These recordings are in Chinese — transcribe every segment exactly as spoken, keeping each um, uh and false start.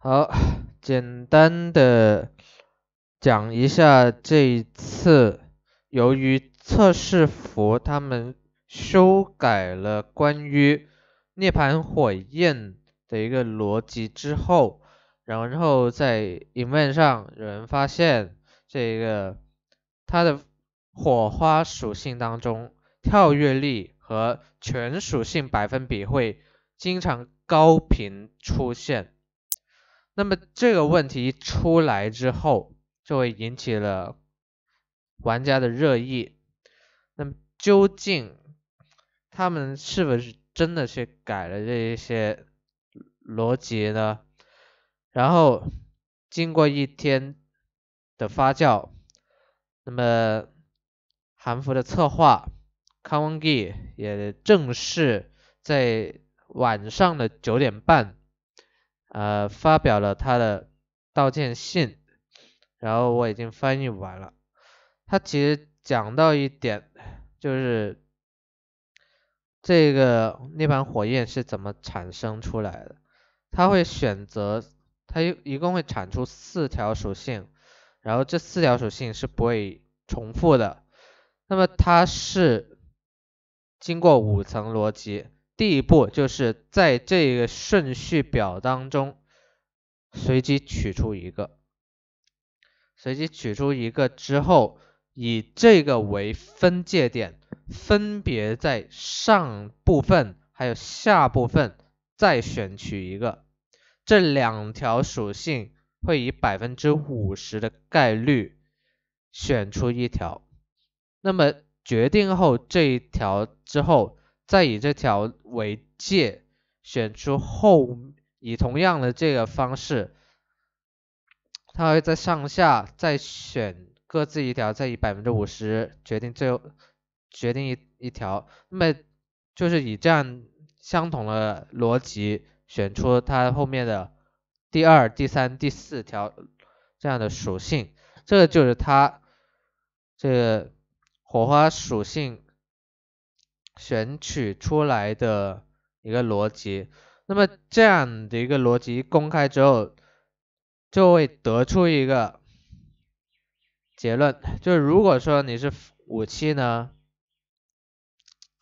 好，简单的讲一下这一次，由于测试服他们修改了关于涅槃火焰的一个逻辑之后，然后在 event 上有人发现这个它的火花属性当中跳跃力和全属性百分比会经常高频出现。那么这个问题出来之后，就会引起了玩家的热议。那么究竟他们是不是真的去改了这一些逻辑呢？然后经过一天的发酵，那么韩服的策划康文基也正式在晚上的九点半，呃，发表了他的道歉信，然后我已经翻译完了。他其实讲到一点，就是这个涅槃火焰是怎么产生出来的。他会选择，他一共会产出四条属性，然后这四条属性是不会重复的。那么它是经过五层逻辑。第一步就是在这个顺序表当中随机取出一个，随机取出一个之后，以这个为分界点，分别在上部分还有下部分再选取一个。这两条属性会以 百分之五十 的概率选出一条。那么决定后这一条之后，再以这条为界选出后，以同样的这个方式，它会在上下再选各自一条，再以 百分之五十 决定最后决定 一, 一条。那么就是以这样相同的逻辑选出它后面的第二、第三、第四条这样的属性。这个就是它这个火花属性选取出来的一个逻辑。那么这样的一个逻辑公开之后，就会得出一个结论，就是如果说你是武器呢，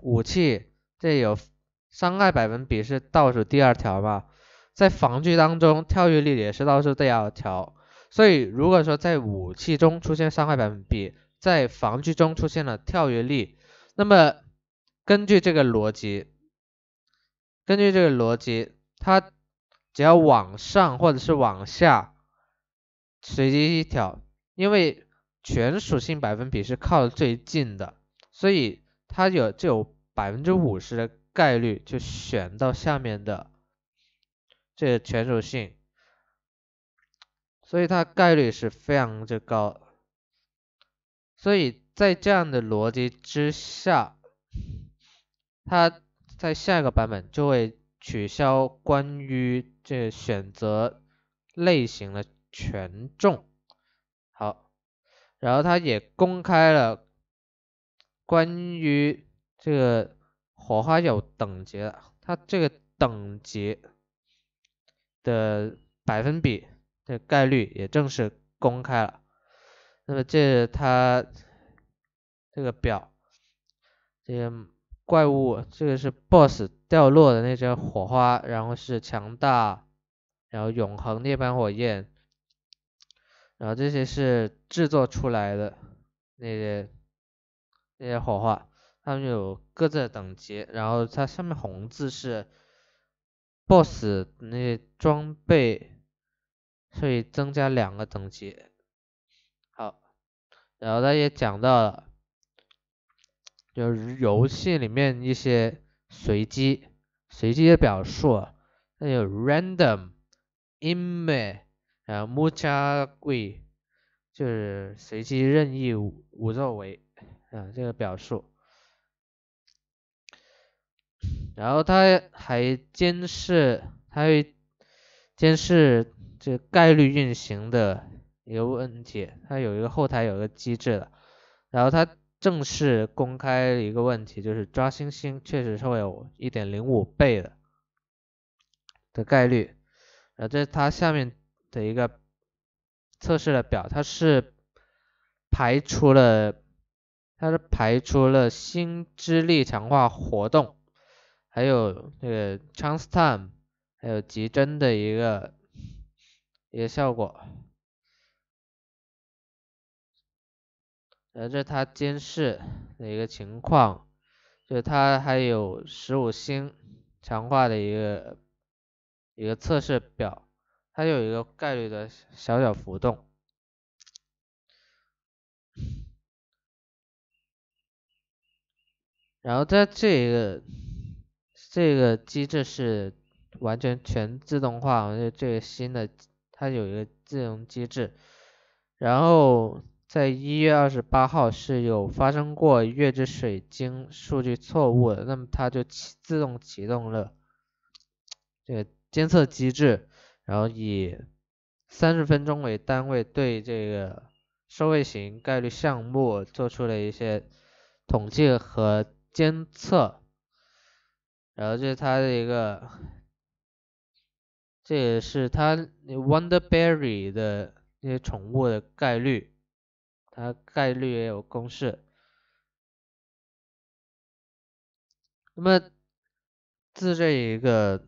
武器这有伤害百分比是倒数第二条嘛，在防具当中跳跃力也是倒数第二条，所以如果说在武器中出现伤害百分比，在防具中出现了跳跃力，那么根据这个逻辑，根据这个逻辑，它只要往上或者是往下随机一条，因为全属性百分比是靠最近的，所以它有就有 百分之五十 的概率就选到下面的这个全属性，所以它概率是非常之高。所以在这样的逻辑之下，它在下一个版本就会取消关于这选择类型的权重。好，然后它也公开了关于这个火花有等级的，它这个等级的百分比的概率也正式公开了。那么这它这个表，这个怪物，这个是 boss 掉落的那只火花，然后是强大，然后永恒涅槃火焰，然后这些是制作出来的那些那些火花，它们有各自的等级，然后它上面红字是 boss 那些装备，所以增加两个等级。然后他也讲到了，就是游戏里面一些随机随机的表述，那有 random、inme、然后 muchagui， 就是随机、任意、无作为啊这个表述。然后他还监视，他会监视这概率运行的一个问题，它有一个后台有一个机制的，然后它正式公开一个问题，就是抓星星确实是会有 一点零五 倍的的概率，然后这是它下面的一个测试的表，它是排除了它是排除了心智力强化活动，还有那个 chance time， 还有急帧的一个一个效果。然后这是它监视的一个情况，就它还有十五星强化的一个一个测试表，它有一个概率的小小浮动。然后在这个这个机制是完全全自动化，就这个新的它有一个自动机制。然后在一月二十八号是有发生过月之水晶数据错误的，那么它就自动启动了这个监测机制，然后以三十分钟为单位对这个收位型概率项目做出了一些统计和监测。然后这是它的一个，这也是它 Wonder Berry 的那些宠物的概率，它概率也有公式。那么自这一个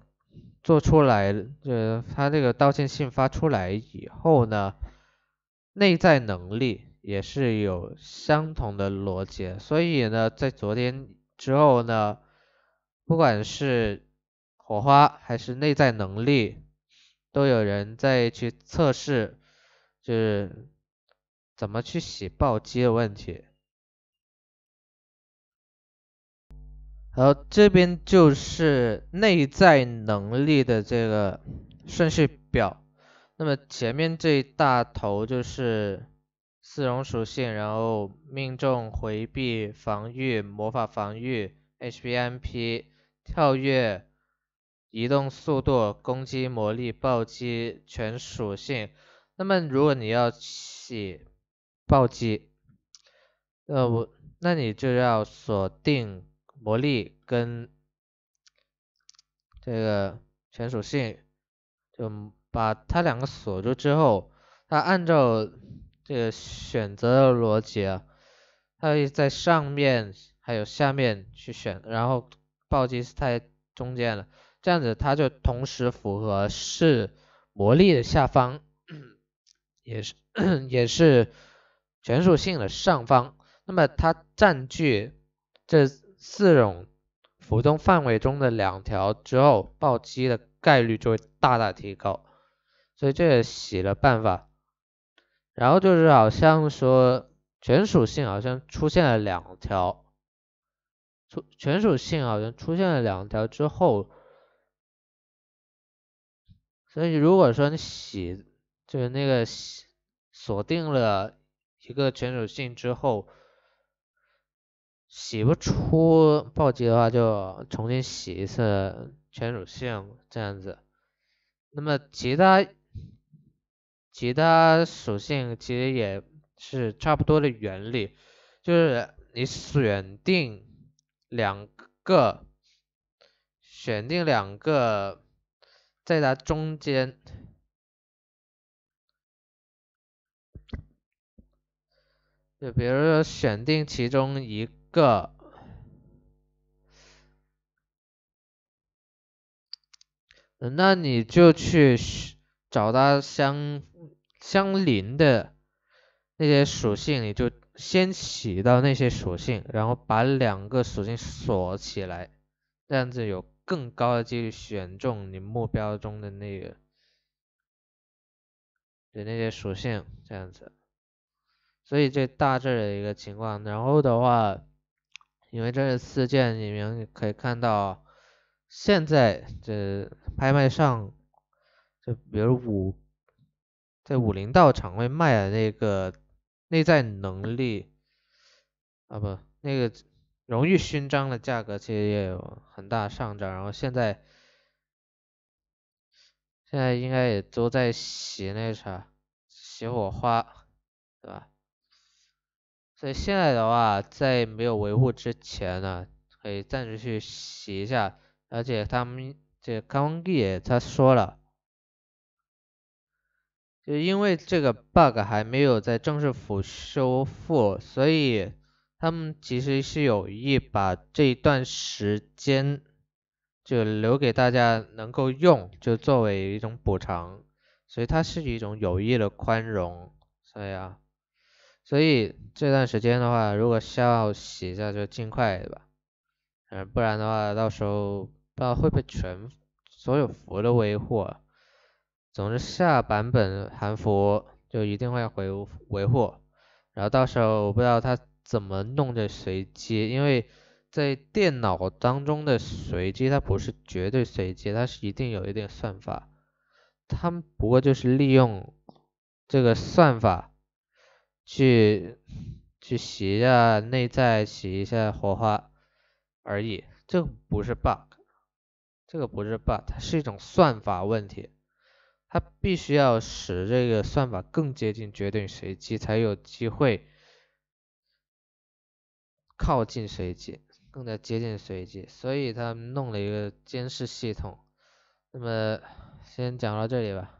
做出来，就是它这个道歉信发出来以后呢，内在能力也是有相同的逻辑。所以呢在昨天之后呢，不管是火花还是内在能力，都有人在去测试就是怎么去洗暴击的问题。然后这边就是内在能力的这个顺序表。那么前面这一大头就是四种属性，然后命中、回避、防御、魔法防御、H P M P、跳跃、移动速度、攻击、魔力、暴击全属性。那么如果你要洗暴击，呃我那你就要锁定魔力跟这个全属性，就把它两个锁住之后，它按照这个选择的逻辑啊，它会在上面还有下面去选，然后暴击是在中间了，这样子它就同时符合是魔力的下方，也是也是全属性的上方。那么它占据这四种浮动范围中的两条之后，暴击的概率就会大大提高。所以这也洗了办法。然后就是好像说全属性好像出现了两条，出全属性好像出现了两条之后，所以如果说你洗就是那个洗锁定了一个全属性之后洗不出暴击的话，就重新洗一次全属性这样子。那么其他其他属性其实也是差不多的原理，就是你选定两个选定两个在它中间，就比如说选定其中一个，那你就去找它相相邻的那些属性，你就先洗到那些属性，然后把两个属性锁起来，这样子有更高的几率选中你目标中的那个的那些属性，这样子。所以这大致的一个情况。然后的话，因为这是四件里面你可以看到，现在这拍卖上就比如五在武林道场会卖的那个内在能力啊不那个荣誉勋章的价格其实也有很大上涨，然后现在现在应该也都在洗那啥洗火花，对吧？所以现在的话，在没有维护之前呢，可以暂时去洗一下。而且他们这康帝也他说了，就因为这个 bug 还没有在正式服修复，所以他们其实是有意把这一段时间就留给大家能够用，就作为一种补偿，所以它是一种有意的宽容，所以啊，所以这段时间的话，如果需要洗一下就尽快吧，嗯，不然的话到时候不知道会不会全所有服都维护。总之下版本韩服就一定会回维护，然后到时候我不知道它怎么弄的随机，因为在电脑当中的随机它不是绝对随机，它是一定有一点算法，他们不过就是利用这个算法去去洗一下内在，洗一下火花而已，这个不是 bug， 这个不是 bug， 它是一种算法问题，它必须要使这个算法更接近绝对随机，才有机会靠近随机，更加接近随机，所以它弄了一个监视系统。那么先讲到这里吧。